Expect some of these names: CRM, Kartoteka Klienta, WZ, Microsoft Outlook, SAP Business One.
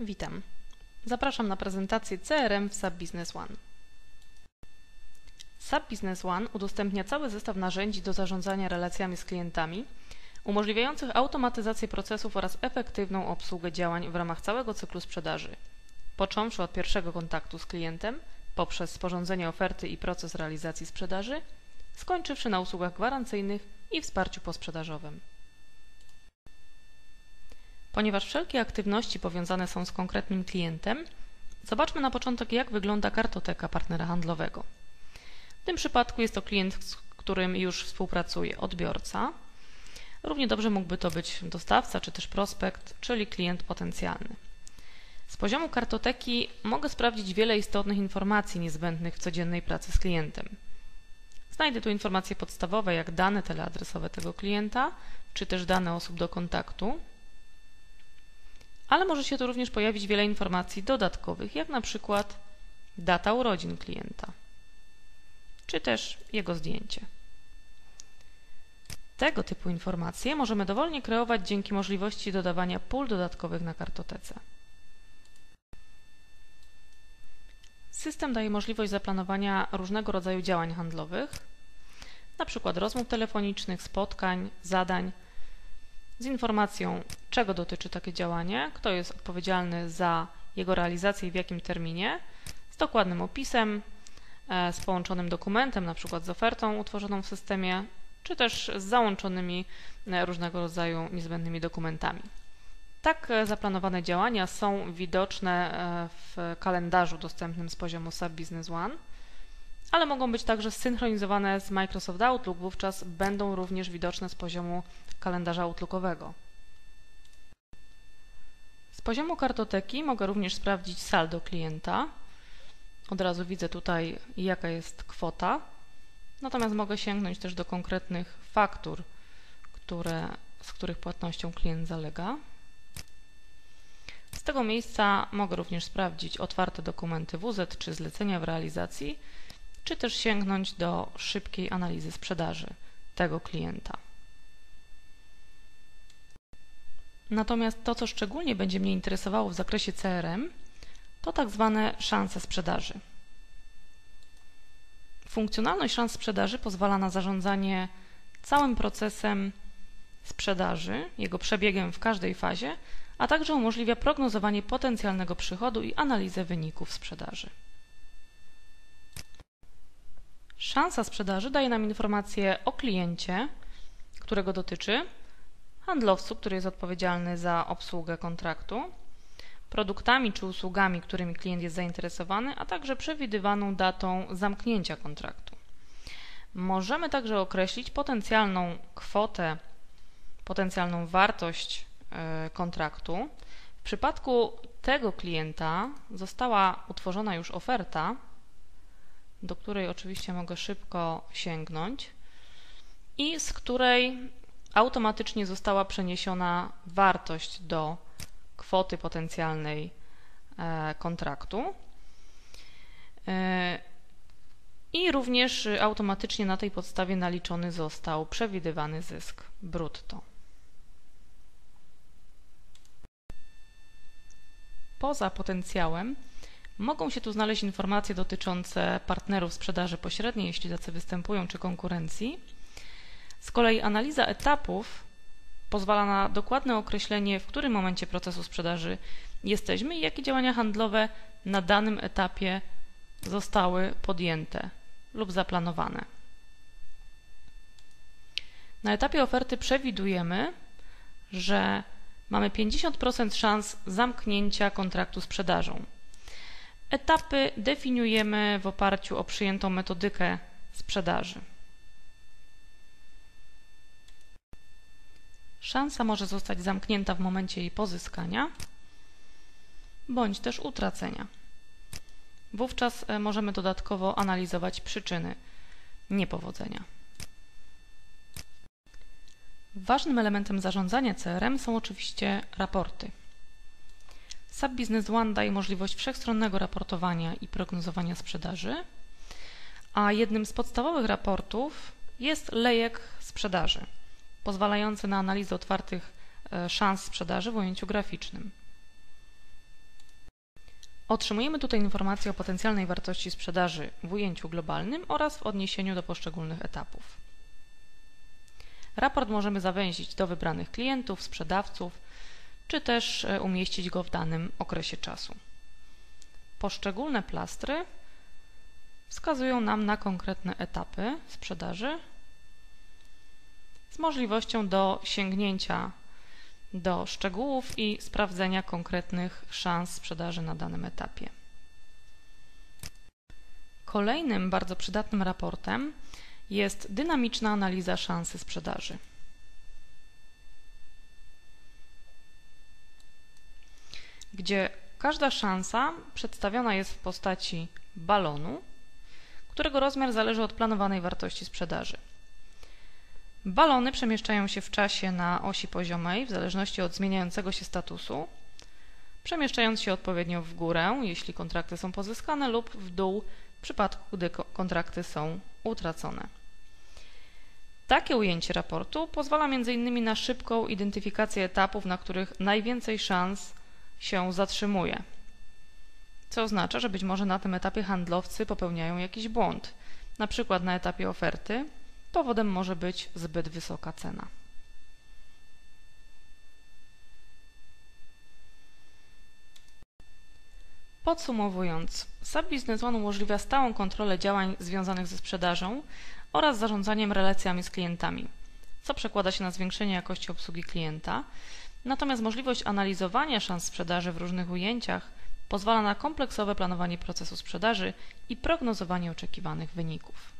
Witam. Zapraszam na prezentację CRM w SAP Business One. SAP Business One udostępnia cały zestaw narzędzi do zarządzania relacjami z klientami, umożliwiających automatyzację procesów oraz efektywną obsługę działań w ramach całego cyklu sprzedaży, począwszy od pierwszego kontaktu z klientem, poprzez sporządzenie oferty i proces realizacji sprzedaży, skończywszy na usługach gwarancyjnych i wsparciu posprzedażowym. Ponieważ wszelkie aktywności powiązane są z konkretnym klientem, zobaczmy na początek, jak wygląda kartoteka partnera handlowego. W tym przypadku jest to klient, z którym już współpracuje odbiorca. Równie dobrze mógłby to być dostawca czy też prospekt, czyli klient potencjalny. Z poziomu kartoteki mogę sprawdzić wiele istotnych informacji niezbędnych w codziennej pracy z klientem. Znajdę tu informacje podstawowe, jak dane teleadresowe tego klienta, czy też dane osób do kontaktu, ale może się tu również pojawić wiele informacji dodatkowych, jak na przykład data urodzin klienta, czy też jego zdjęcie. Tego typu informacje możemy dowolnie kreować dzięki możliwości dodawania pól dodatkowych na kartotece. System daje możliwość zaplanowania różnego rodzaju działań handlowych, np. rozmów telefonicznych, spotkań, zadań, z informacją, czego dotyczy takie działanie, kto jest odpowiedzialny za jego realizację i w jakim terminie, z dokładnym opisem, z połączonym dokumentem, np. z ofertą utworzoną w systemie, czy też z załączonymi różnego rodzaju niezbędnymi dokumentami. Tak zaplanowane działania są widoczne w kalendarzu dostępnym z poziomu SAP Business One, ale mogą być także zsynchronizowane z Microsoft Outlook, wówczas będą również widoczne z poziomu kalendarza Outlookowego. Z poziomu kartoteki mogę również sprawdzić saldo klienta. Od razu widzę tutaj, jaka jest kwota, natomiast mogę sięgnąć też do konkretnych faktur, z których płatnością klient zalega. Z tego miejsca mogę również sprawdzić otwarte dokumenty WZ czy zlecenia w realizacji, czy też sięgnąć do szybkiej analizy sprzedaży tego klienta. Natomiast to, co szczególnie będzie mnie interesowało w zakresie CRM, to tak zwane szanse sprzedaży. Funkcjonalność szans sprzedaży pozwala na zarządzanie całym procesem sprzedaży, jego przebiegiem w każdej fazie, a także umożliwia prognozowanie potencjalnego przychodu i analizę wyników sprzedaży. Szansa sprzedaży daje nam informacje o kliencie, którego dotyczy, handlowcu, który jest odpowiedzialny za obsługę kontraktu, produktami czy usługami, którymi klient jest zainteresowany, a także przewidywaną datą zamknięcia kontraktu. Możemy także określić potencjalną kwotę, potencjalną wartość kontraktu. W przypadku tego klienta została utworzona już oferta, do której oczywiście mogę szybko sięgnąć i z której automatycznie została przeniesiona wartość do kwoty potencjalnej kontraktu i również automatycznie na tej podstawie naliczony został przewidywany zysk brutto. Poza potencjałem mogą się tu znaleźć informacje dotyczące partnerów sprzedaży pośredniej, jeśli tacy występują, czy konkurencji. Z kolei analiza etapów pozwala na dokładne określenie, w którym momencie procesu sprzedaży jesteśmy i jakie działania handlowe na danym etapie zostały podjęte lub zaplanowane. Na etapie oferty przewidujemy, że mamy 50% szans zamknięcia kontraktu sprzedażą. Etapy definiujemy w oparciu o przyjętą metodykę sprzedaży. Szansa może zostać zamknięta w momencie jej pozyskania bądź też utracenia. Wówczas możemy dodatkowo analizować przyczyny niepowodzenia. Ważnym elementem zarządzania CRM są oczywiście raporty. SAP Business One daje możliwość wszechstronnego raportowania i prognozowania sprzedaży, a jednym z podstawowych raportów jest lejek sprzedaży, pozwalający na analizę otwartych szans sprzedaży w ujęciu graficznym. Otrzymujemy tutaj informacje o potencjalnej wartości sprzedaży w ujęciu globalnym oraz w odniesieniu do poszczególnych etapów. Raport możemy zawęzić do wybranych klientów, sprzedawców, czy też umieścić go w danym okresie czasu. Poszczególne plastry wskazują nam na konkretne etapy sprzedaży z możliwością do sięgnięcia do szczegółów i sprawdzenia konkretnych szans sprzedaży na danym etapie. Kolejnym bardzo przydatnym raportem jest dynamiczna analiza szansy sprzedaży. Gdzie każda szansa przedstawiona jest w postaci balonu, którego rozmiar zależy od planowanej wartości sprzedaży. Balony przemieszczają się w czasie na osi poziomej w zależności od zmieniającego się statusu, przemieszczając się odpowiednio w górę, jeśli kontrakty są pozyskane, lub w dół w przypadku, gdy kontrakty są utracone. Takie ujęcie raportu pozwala m.in. na szybką identyfikację etapów, na których najwięcej szans się zatrzymuje, co oznacza, że być może na tym etapie handlowcy popełniają jakiś błąd, na przykład na etapie oferty. Powodem może być zbyt wysoka cena. Podsumowując, SAP Business One umożliwia stałą kontrolę działań związanych ze sprzedażą oraz zarządzaniem relacjami z klientami, co przekłada się na zwiększenie jakości obsługi klienta. Natomiast możliwość analizowania szans sprzedaży w różnych ujęciach pozwala na kompleksowe planowanie procesu sprzedaży i prognozowanie oczekiwanych wyników.